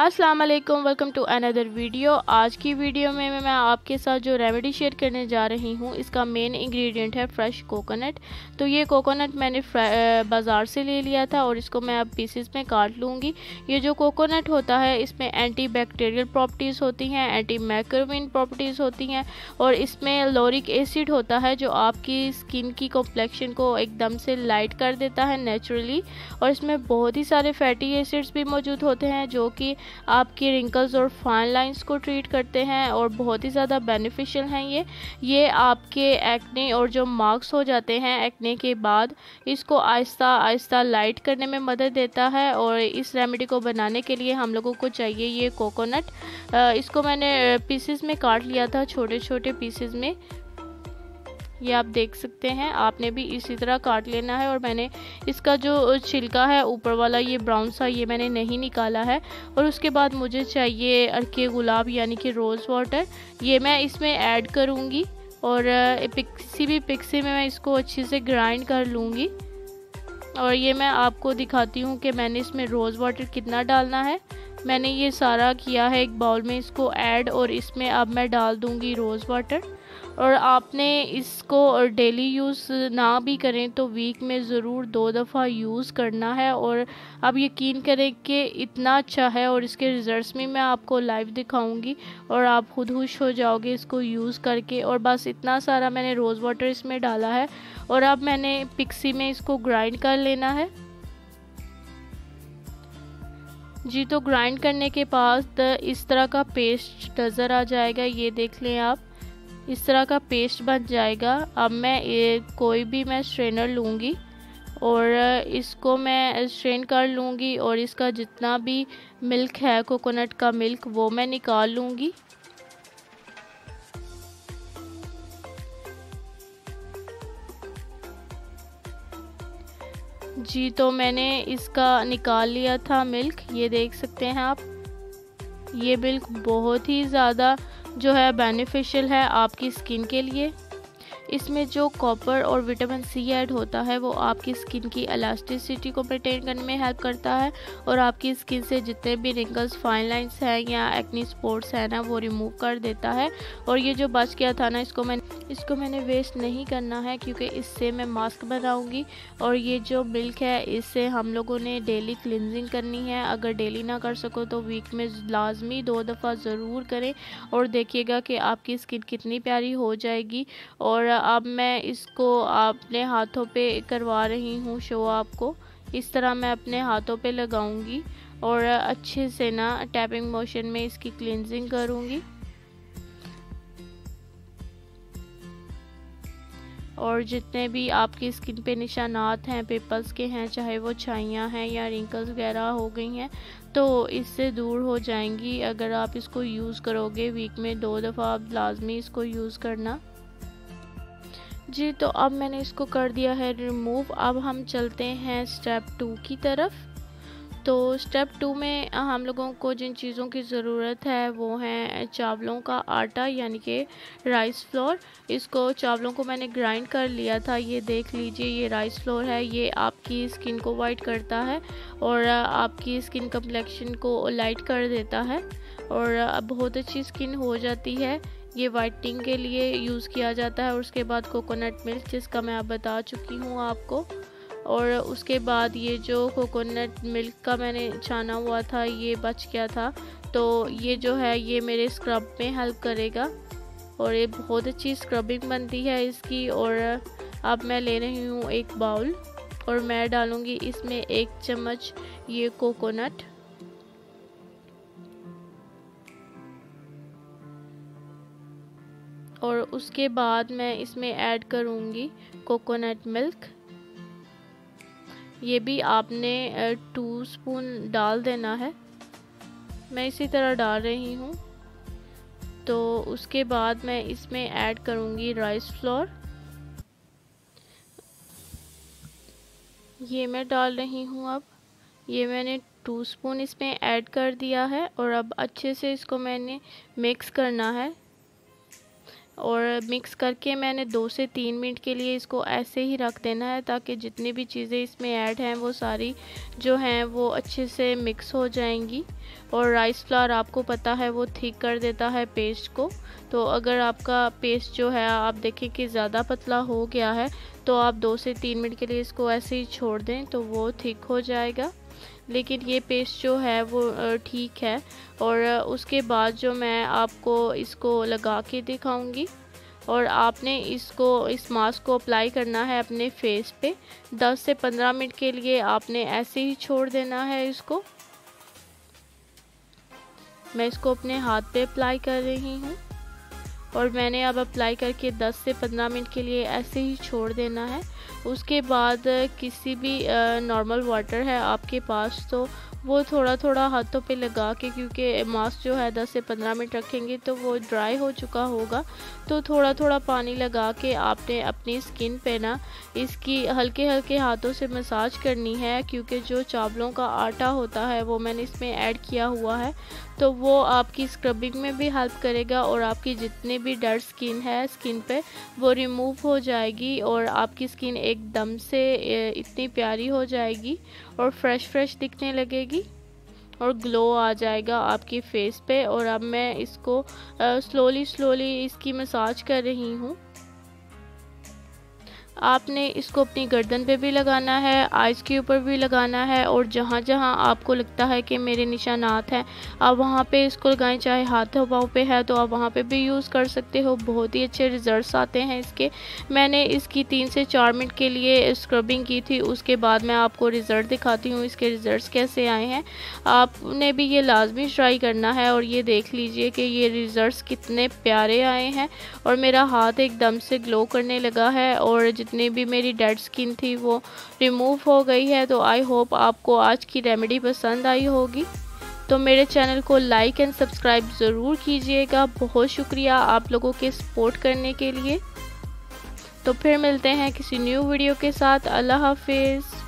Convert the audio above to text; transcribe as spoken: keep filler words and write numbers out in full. अस्सलाम वालेकुम, welcome to another video. आज की वीडियो में मैं आपके साथ जो रेमेडी शेयर करने जा रही हूँ, इसका मेन इंग्रेडिएंट है फ्रेश कोकोनट। तो ये कोकोनट मैंने बाज़ार से ले लिया था और इसको मैं अब पीसेस में काट लूँगी। ये जो कोकोनट होता है इसमें एंटी बैक्टीरियल प्रॉपर्टीज़ होती हैं, एंटी मैक्रोबियन प्रॉपर्टीज़ होती हैं और इसमें लॉरिक एसिड होता है जो आपकी स्किन की कॉम्प्लेक्शन को एकदम से लाइट कर देता है नेचुरली। और इसमें बहुत ही सारे फैटी एसिड्स भी मौजूद होते हैं जो कि आपकी रिंकल्स और फाइन लाइंस को ट्रीट करते हैं और बहुत ही ज़्यादा बेनिफिशियल हैं। ये ये आपके एक्ने और जो मार्क्स हो जाते हैं एक्ने के बाद, इसको आहिस्ता आहिस्ता लाइट करने में मदद देता है। और इस रेमेडी को बनाने के लिए हम लोगों को चाहिए ये कोकोनट। इसको मैंने पीसेस में काट लिया था, छोटे छोटे पीसेस में, ये आप देख सकते हैं। आपने भी इसी तरह काट लेना है। और मैंने इसका जो छिलका है ऊपर वाला ये ब्राउन सा, ये मैंने नहीं निकाला है। और उसके बाद मुझे चाहिए अर्के गुलाब यानी कि रोज़ वाटर, ये मैं इसमें ऐड करूँगी और पिक्सी भी पिक्सी में मैं इसको अच्छे से ग्राइंड कर लूँगी। और ये मैं आपको दिखाती हूँ कि मैंने इसमें रोज़ वाटर कितना डालना है। मैंने ये सारा किया है एक बाउल में इसको ऐड, और इसमें अब मैं डाल दूँगी रोज़ वाटर। और आपने इसको डेली यूज़ ना भी करें तो वीक में ज़रूर दो दफ़ा यूज़ करना है। और आप यकीन करें कि इतना अच्छा है और इसके रिज़ल्ट्स में मैं आपको लाइव दिखाऊंगी और आप खुद खुश हो जाओगे इसको यूज़ करके। और बस इतना सारा मैंने रोज़ वाटर इसमें डाला है और अब मैंने पिक्सी में इसको ग्राइंड कर लेना है जी। तो ग्राइंड करने के बाद इस तरह का पेस्ट नज़र आ जाएगा, ये देख लें आप, इस तरह का पेस्ट बन जाएगा। अब मैं ये कोई भी मैं स्ट्रेनर लूँगी और इसको मैं स्ट्रेन कर लूँगी और इसका जितना भी मिल्क है कोकोनट का मिल्क वो मैं निकाल लूँगी। जी तो मैंने इसका निकाल लिया था मिल्क, ये देख सकते हैं आप। ये मिल्क बहुत ही ज़्यादा जो है बेनिफिशियल है आपकी स्किन के लिए। इसमें जो कॉपर और विटामिन सी ऐड होता है वो आपकी स्किन की इलास्टिसिटी को मेंटेन करने में हेल्प करता है और आपकी स्किन से जितने भी रिंकल्स फाइन लाइंस हैं या एक्ने स्पॉट्स हैं ना वो रिमूव कर देता है। और ये जो बच गया था ना इसको मैंने इसको मैंने वेस्ट नहीं करना है क्योंकि इससे मैं मास्क बनाऊँगी। और ये जो मिल्क है इससे हम लोगों ने डेली क्लिनजिंग करनी है। अगर डेली ना कर सको तो वीक में लाजमी दो दफ़ा ज़रूर करें और देखिएगा कि आपकी स्किन कितनी प्यारी हो जाएगी। और अब मैं इसको अपने हाथों पे करवा रही हूँ शो आपको, इस तरह मैं अपने हाथों पे लगाऊंगी और अच्छे से ना टैपिंग मोशन में इसकी क्लींजिंग करूँगी। और जितने भी आपकी स्किन पे निशानात हैं पिंपल्स के हैं, चाहे वो छाइयाँ हैं या रिंकल्स वगैरह हो गई हैं, तो इससे दूर हो जाएंगी अगर आप इसको यूज़ करोगे। वीक में दो दफ़ा आप लाजमी इसको यूज़ करना जी। तो अब मैंने इसको कर दिया है रिमूव। अब हम चलते हैं स्टेप टू की तरफ। तो स्टेप टू में हम लोगों को जिन चीज़ों की ज़रूरत है वो हैं चावलों का आटा यानी कि राइस फ्लोर। इसको चावलों को मैंने ग्राइंड कर लिया था, ये देख लीजिए, ये राइस फ्लोर है। ये आपकी स्किन को वाइट करता है और आपकी स्किन कम्प्लेक्शन को लाइट कर देता है और बहुत अच्छी स्किन हो जाती है। ये वाइटनिंग के लिए यूज़ किया जाता है। और उसके बाद कोकोनट मिल्क जिसका मैं आप बता चुकी हूँ आपको। और उसके बाद ये जो कोकोनट मिल्क का मैंने छाना हुआ था ये बच गया था, तो ये जो है ये मेरे स्क्रब में हेल्प करेगा और ये बहुत अच्छी स्क्रबिंग बनती है इसकी। और अब मैं ले रही हूँ एक बाउल और मैं डालूँगी इसमें एक चम्मच ये कोकोनट। और उसके बाद मैं इसमें ऐड करूँगी कोकोनट मिल्क, ये भी आपने टू स्पून डाल देना है। मैं इसी तरह डाल रही हूँ। तो उसके बाद मैं इसमें ऐड करूँगी राइस फ्लोर, ये मैं डाल रही हूँ। अब ये मैंने टू स्पून इसमें ऐड कर दिया है और अब अच्छे से इसको मैंने मिक्स करना है। और मिक्स करके मैंने दो से तीन मिनट के लिए इसको ऐसे ही रख देना है ताकि जितनी भी चीज़ें इसमें ऐड हैं वो सारी जो हैं वो अच्छे से मिक्स हो जाएंगी। और राइस फ्लावर आपको पता है वो थिक कर देता है पेस्ट को, तो अगर आपका पेस्ट जो है आप देखें कि ज़्यादा पतला हो गया है तो आप दो से तीन मिनट के लिए इसको ऐसे ही छोड़ दें तो वो थिक हो जाएगा। लेकिन ये पेस्ट जो है वो ठीक है। और उसके बाद जो मैं आपको इसको लगा के दिखाऊंगी, और आपने इसको इस मास्क को अप्लाई करना है अपने फेस पे। दस से पंद्रह मिनट के लिए आपने ऐसे ही छोड़ देना है इसको। मैं इसको अपने हाथ पे अप्लाई कर रही हूँ, और मैंने अब अप्लाई करके दस से पंद्रह मिनट के लिए ऐसे ही छोड़ देना है। उसके बाद किसी भी नॉर्मल वाटर है आपके पास तो वो थोड़ा थोड़ा हाथों पे लगा के, क्योंकि मास्क जो है दस से पंद्रह मिनट रखेंगे तो वो ड्राई हो चुका होगा, तो थोड़ा थोड़ा पानी लगा के आपने अपनी स्किन पे ना इसकी हल्के हल्के हाथों से मसाज करनी है, क्योंकि जो चावलों का आटा होता है वो मैंने इसमें ऐड किया हुआ है तो वो आपकी स्क्रबिंग में भी हेल्प करेगा और आपकी जितनी भी डर्ट स्किन है स्किन पे वो रिमूव हो जाएगी और आपकी स्किन एकदम से इतनी प्यारी हो जाएगी और फ्रेश फ्रेश दिखने लगेगी और ग्लो आ जाएगा आपकी फेस पे। और अब मैं इसको स्लोली स्लोली इसकी मसाज कर रही हूँ। आपने इसको अपनी गर्दन पे भी लगाना है, आइज़ के ऊपर भी लगाना है, और जहाँ जहाँ आपको लगता है कि मेरे निशानात हैं आप वहाँ पे इसको लगाएं। चाहे हाथों पाँव पे है तो आप वहाँ पे भी यूज़ कर सकते हो। बहुत ही अच्छे रिजल्ट्स आते हैं इसके। मैंने इसकी तीन से चार मिनट के लिए स्क्रबिंग की थी, उसके बाद मैं आपको रिज़ल्ट दिखाती हूँ इसके रिज़ल्ट कैसे आए हैं। आपने भी ये लाजमी ट्राई करना है, और ये देख लीजिए कि ये रिज़ल्ट कितने प्यारे आए हैं। और मेरा हाथ एकदम से ग्लो करने लगा है और जितनी भी मेरी डेड स्किन थी वो रिमूव हो गई है। तो आई होप आपको आज की रेमेडी पसंद आई होगी। तो मेरे चैनल को लाइक एंड सब्सक्राइब ज़रूर कीजिएगा। बहुत शुक्रिया आप लोगों के सपोर्ट करने के लिए। तो फिर मिलते हैं किसी न्यू वीडियो के साथ। अल्लाह हाफिज़।